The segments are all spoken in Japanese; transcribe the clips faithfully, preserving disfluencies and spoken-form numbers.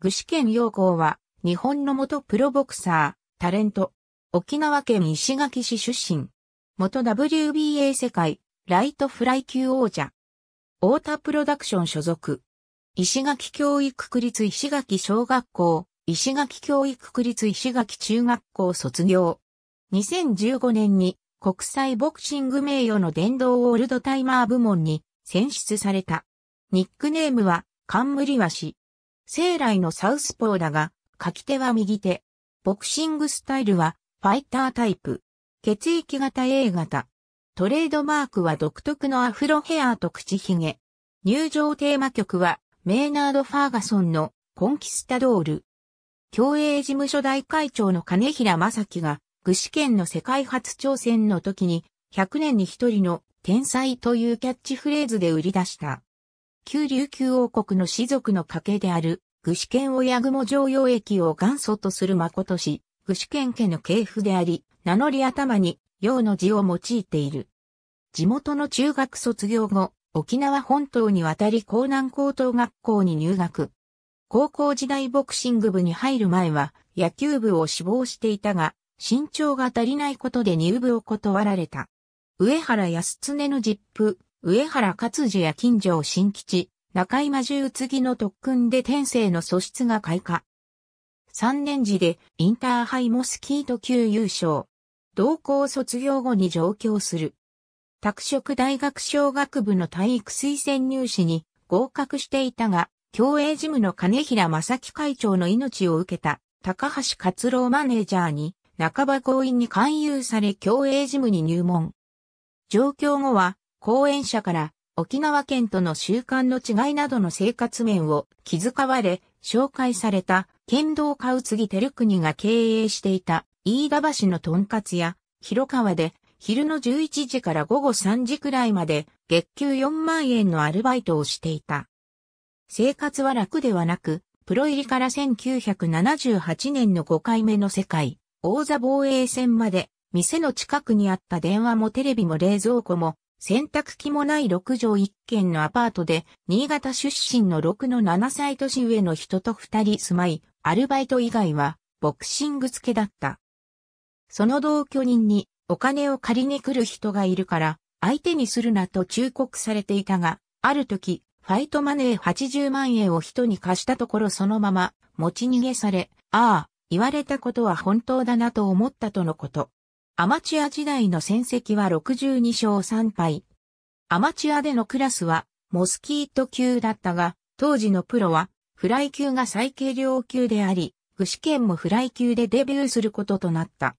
具志堅用高は、日本の元プロボクサー、タレント、沖縄県石垣市出身、元 ダブリュービーエー 世界、ライトフライ級王者、太田プロダクション所属、石垣教育区立石垣小学校、石垣教育区立石垣中学校卒業、にせんじゅうごねんに国際ボクシング名誉の殿堂オールドタイマー部門に選出された。ニックネームは、冠鷲。生来のサウスポーだが、書き手は右手。ボクシングスタイルは、ファイタータイプ。血液型 エー 型。トレードマークは独特のアフロヘアーと口ひげ。入場テーマ曲は、メイナード・ファーガソンのコンキスタドール。競泳事務所大会長の金平正樹が、具志堅の世界初挑戦の時に、ひゃくねんにひとりの天才というキャッチフレーズで売り出した。旧琉球王国の氏族の家系である、具志堅親雲常用液を元祖とする真氏、具志堅家の系譜であり、名乗り頭に、陽の字を用いている。地元の中学卒業後、沖縄本島に渡り江南高等学校に入学。高校時代ボクシング部に入る前は、野球部を志望していたが、身長が足りないことで入部を断られた。上原康常の実父、上原勝次や金城新吉、中井馬重次の特訓で天性の素質が開花。さんねん次でインターハイモスキート級優勝。同校卒業後に上京する。拓殖大学商学部の体育推薦入試に合格していたが、競泳ジムの金平正樹会長の命を受けた高橋勝郎マネージャーに半ば強引に勧誘され競泳ジムに入門。上京後は、後援者から沖縄県との習慣の違いなどの生活面を気遣われ紹介された剣道家宇津木照国が経営していた飯田橋のとんかつ屋広川で昼のじゅういちじから午後さんじくらいまで月給よんまんえんのアルバイトをしていた。生活は楽ではなく、プロ入りからせんきゅうひゃくななじゅうはちねんのごかいめの世界王座防衛戦まで店の近くにあった電話もテレビも冷蔵庫も洗濯機もないろくじょういっけんのアパートで、新潟出身のろくのななさい年上の人とふたり住まい、アルバイト以外は、ボクシング漬けだった。その同居人に、お金を借りに来る人がいるから、相手にするなと忠告されていたが、ある時、ファイトマネーはちじゅうまんえんを人に貸したところそのまま、持ち逃げされ、ああ、言われたことは本当だなと思ったとのこと。アマチュア時代の戦績はろくじゅうにしょうさんぱい。アマチュアでのクラスはモスキート級だったが、当時のプロはフライ級が最軽量級であり、具志堅もフライ級でデビューすることとなった。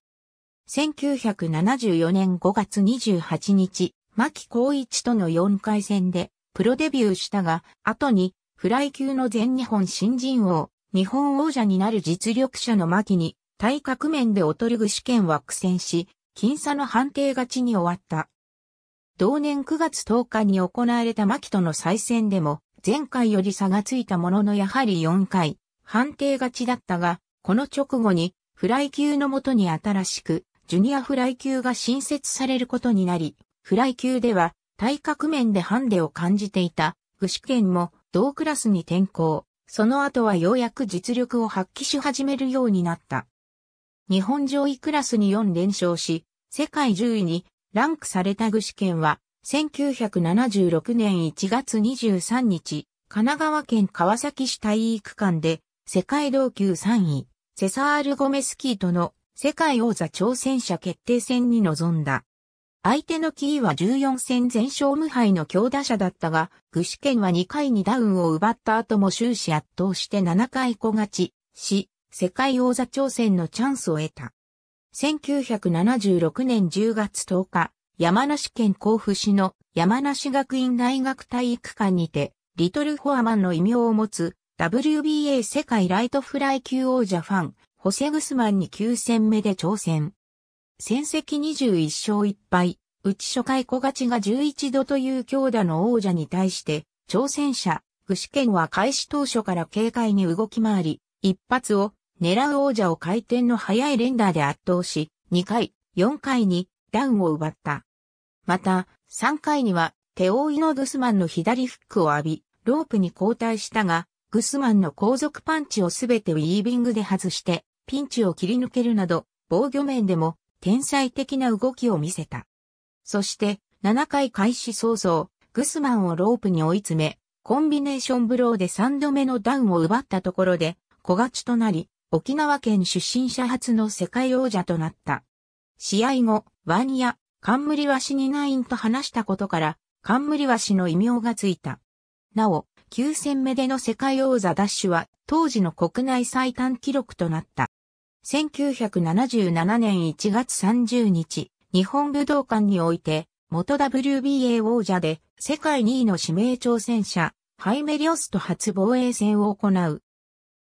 せんきゅうひゃくななじゅうよねんごがつにじゅうはちにち、牧浩一とのよんかいせんでプロデビューしたが、後にフライ級の全日本新人王、日本王者になる実力者の牧に、体格面で劣る具志堅は苦戦し、僅差の判定勝ちに終わった。同年くがつとおかに行われた牧との再戦でも、前回より差がついたもののやはりよんかい、判定勝ちだったが、この直後に、フライ級の下に新しく、ジュニアフライ級が新設されることになり、フライ級では、体格面でハンデを感じていた、具志堅も同クラスに転向、その後はようやく実力を発揮し始めるようになった。日本上位クラスによんれんしょうし、世界じゅういにランクされた具志堅は、せんきゅうひゃくななじゅうろくねんいちがつにじゅうさんにち、神奈川県川崎市体育館で、世界同級さんい、セサール・ゴメスキーとの世界王座挑戦者決定戦に臨んだ。相手のキーはじゅうよんせんぜんしょうむはいの強打者だったが、具志堅はにかいにダウンを奪った後も終始圧倒してななかい小勝ちし、世界王座挑戦のチャンスを得た。せんきゅうひゃくななじゅうろくねんじゅうがつとおか、山梨県甲府市の山梨学院大学体育館にて、リトルフォアマンの異名を持つ ダブリュービーエー 世界ライトフライ級王者ファン、ホセ・グスマンにきゅうせんめで挑戦。戦績にじゅういっしょういっぱい、うち初回小勝ちがじゅういちどという強打の王者に対して、挑戦者、具志堅は開始当初から軽快に動き回り、一発を、狙う王者を回転の速い連打で圧倒し、にかい、よんかいにダウンを奪った。また、さんかいには手負いのグスマンの左フックを浴び、ロープに後退したが、ックスマンの後続パンチをすべてウィービングで外して、ピンチを切り抜けるなど、防御面でも天才的な動きを見せた。そして、ななかい開始早々、グスマンをロープに追い詰め、コンビネーションブローでさんどめのダウンを奪ったところで、小勝ちとなり、沖縄県出身者初の世界王者となった。試合後、ワニや、冠ワシにナインと話したことから、冠ワシの異名がついた。なお、きゅうせんめでの世界王座奪取は、当時の国内最短記録となった。せんきゅうひゃくななじゅうななねんいちがつさんじゅうにち、日本武道館において、元 ダブリュービーエー 王者で、世界にいの指名挑戦者、ハイメリオスと初防衛戦を行う。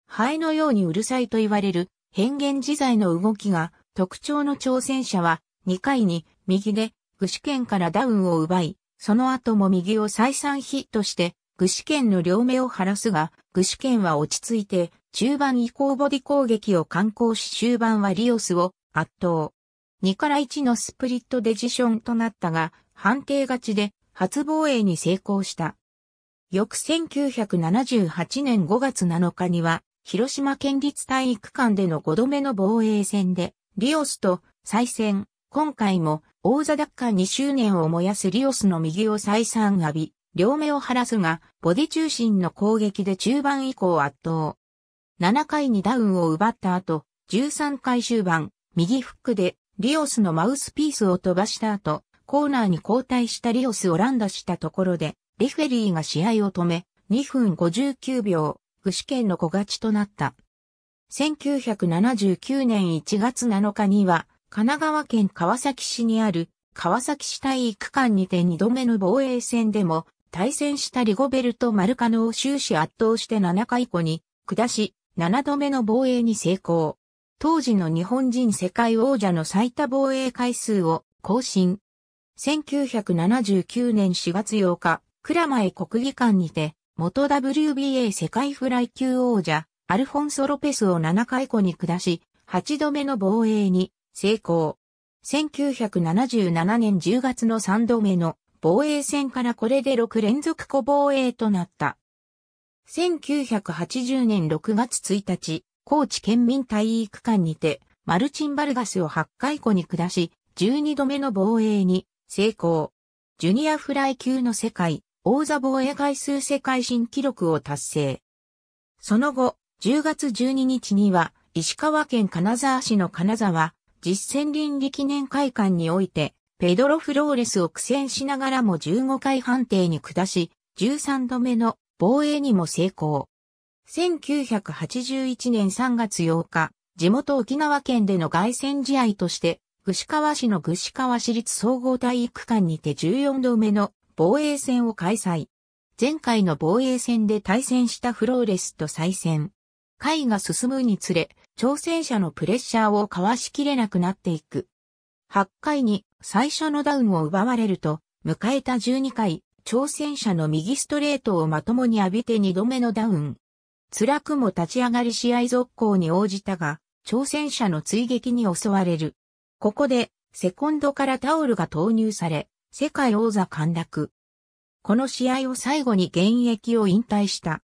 ハエのようにうるさいと言われる、変幻自在の動きが、特徴の挑戦者は、にかいに、右で、具志堅からダウンを奪い、その後も右を再三ヒットして、具志堅の両目を晴らすが、具志堅は落ち着いて、中盤以降ボディ攻撃を敢行し終盤はリオスを圧倒。にからいちのスプリットデジションとなったが、判定勝ちで初防衛に成功した。翌せんきゅうひゃくななじゅうはちねんごがつなのかには、広島県立体育館でのごどめの防衛戦で、リオスと再戦、今回も王座奪還にしゅうねんを燃やすリオスの右を再三浴び、両目を晴らすが、ボディ中心の攻撃で中盤以降圧倒。ななかいにダウンを奪った後、じゅうさんかい終盤、右フックで、リオスのマウスピースを飛ばした後、コーナーに交代したリオスを乱打したところで、レフェリーが試合を止め、にふんごじゅうきゅうびょう、具志堅の小勝ちとなった。せんきゅうひゃくななじゅうきゅうねんいちがつなのかには、神奈川県川崎市にある、川崎市体育館にてにどめの防衛戦でも、対戦したリゴベルト・マルカノを終始圧倒してななかいごに、下し、ななどめの防衛に成功。当時の日本人世界王者の最多防衛回数を更新。せんきゅうひゃくななじゅうきゅうねんしがつようか、蔵前国技館にて、元 ダブリュービーエー 世界フライ級王者、アルフォンソ・ロペスをななかいごに下し、はちどめの防衛に成功。せんきゅうひゃくななじゅうななねんじゅうがつのさんどめの防衛戦からこれでろくれんぞく小防衛となった。せんきゅうひゃくはちじゅうねんろくがつついたち、高知県民体育館にて、マルチン・バルガスをはちかいごに下し、じゅうにどめの防衛に成功。ジュニアフライ級の世界、王座防衛回数世界新記録を達成。その後、じゅうがつじゅうににちには、石川県金沢市の金沢、実践倫理記念会館において、ペドロ・フローレスを苦戦しながらもじゅうごかいはん定に下し、じゅうさんどめの防衛にも成功。せんきゅうひゃくはちじゅういちねんさんがつようか、地元沖縄県での凱旋試合として、串川市の串川市立総合体育館にてじゅうよんどめの防衛戦を開催。前回の防衛戦で対戦したフローレスと再戦。回が進むにつれ、挑戦者のプレッシャーをかわしきれなくなっていく。はちかいに最初のダウンを奪われると、迎えたじゅうにかい、挑戦者の右ストレートをまともに浴びてにどめのダウン。辛くも立ち上がり試合続行に応じたが、挑戦者の追撃に襲われる。ここで、セコンドからタオルが投入され、世界王座陥落。この試合を最後に現役を引退した。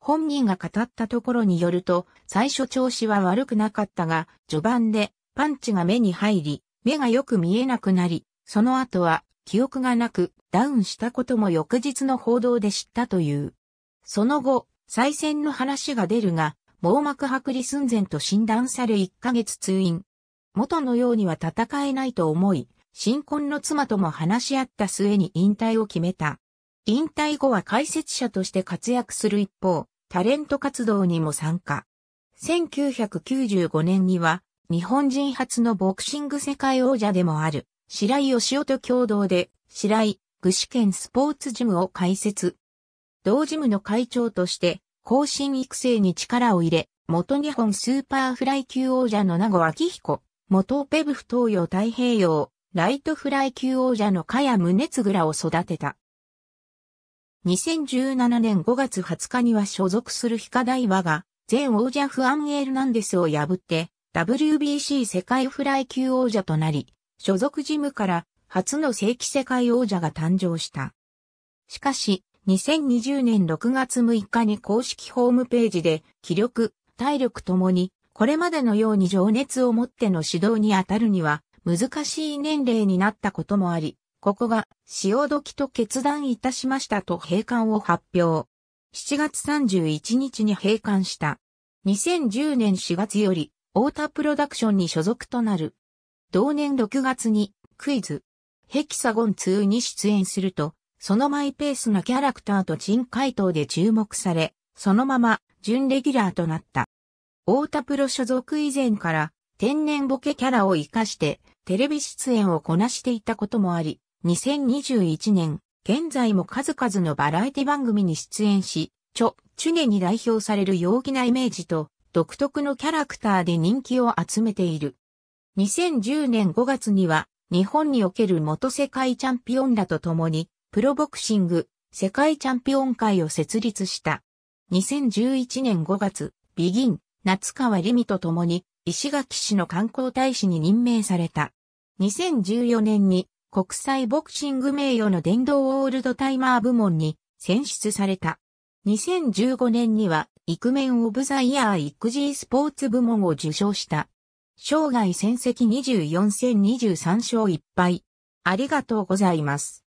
本人が語ったところによると、最初調子は悪くなかったが、序盤でパンチが目に入り、目がよく見えなくなり、その後は記憶がなく、ダウンしたことも翌日の報道で知ったという。その後、再戦の話が出るが、網膜剥離寸前と診断されいっかげつ通院。元のようには戦えないと思い、新婚の妻とも話し合った末に引退を決めた。引退後は解説者として活躍する一方、タレント活動にも参加。せんきゅうひゃくきゅうじゅうごねんには、日本人初のボクシング世界王者でもある、白井義男と共同で、白井、具志堅スポーツジムを開設。同ジムの会長として、後進育成に力を入れ、元日本スーパーフライ級王者の名護昭彦、元ペブフ東洋太平洋、ライトフライ級王者の萱宗次らを育てた。にせんじゅうななねんごがつはつかには所属するヒカダイワが、前王者フアン・エルナンデスを破って、ダブリュービーシー 世界フライ級王者となり、所属ジムから初の正規世界王者が誕生した。しかし、にせんにじゅうねんろくがつむいかに公式ホームページで、気力、体力ともに、これまでのように情熱を持っての指導に当たるには、難しい年齢になったこともあり、ここが、潮時と決断いたしましたと閉館を発表。しちがつさんじゅういちにちに閉館した。にせんじゅうねんしがつより、太田プロダクションに所属となる。同年ろくがつに、クイズ、ヘキサゴンツーに出演すると、そのマイペースなキャラクターと珍回答で注目され、そのまま、準レギュラーとなった。太田プロ所属以前から、天然ボケキャラを活かして、テレビ出演をこなしていたこともあり、にせんにじゅういちねん、現在も数々のバラエティ番組に出演し、著、チュネに代表される陽気なイメージと、独特のキャラクターで人気を集めている。にせんじゅうねんごがつには、日本における元世界チャンピオンらと共に、プロボクシング、世界チャンピオン会を設立した。にせんじゅういちねんごがつ、ビギン、夏川りみと共に、石垣市の観光大使に任命された。にせんじゅうよねんに、国際ボクシング名誉の殿堂オールドタイマー部門に選出された。にせんじゅうごねんには、イクメンオブザイヤー育児スポーツ部門を受賞した。生涯戦績にじゅうよんせんにじゅうさん勝いっ敗。ありがとうございます。